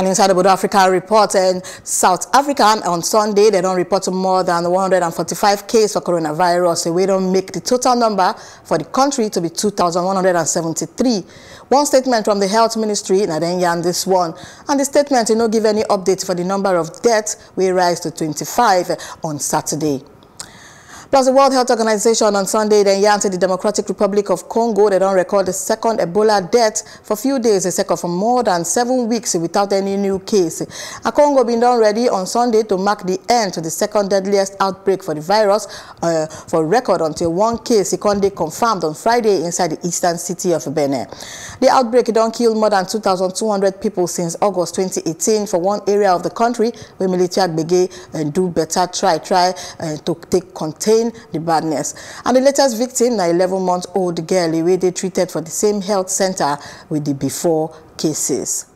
And inside Obodo Africa report, in South Africa on Sunday, they don't report more than 145 cases for coronavirus. So we don't make the total number for the country to be 2,173. One statement from the Health Ministry, and then Yan this one. And the statement did not give any update for the number of deaths, we rise to 25 on Saturday. Plus, the World Health Organization on Sunday then yarned the Democratic Republic of Congo. They don't record the second Ebola death for a few days, a second for more than 7 weeks without any new case. And Congo been done ready on Sunday to mark the end to the second deadliest outbreak for the virus for record until one case Ikonde confirmed on Friday inside the eastern city of Benin. The outbreak done killed more than 2,200 people since August 2018 for one area of the country where military agbege and do better try to take contain the badness. And the latest victim, an 11-month-old girl, where they treated for the same health center with the before cases.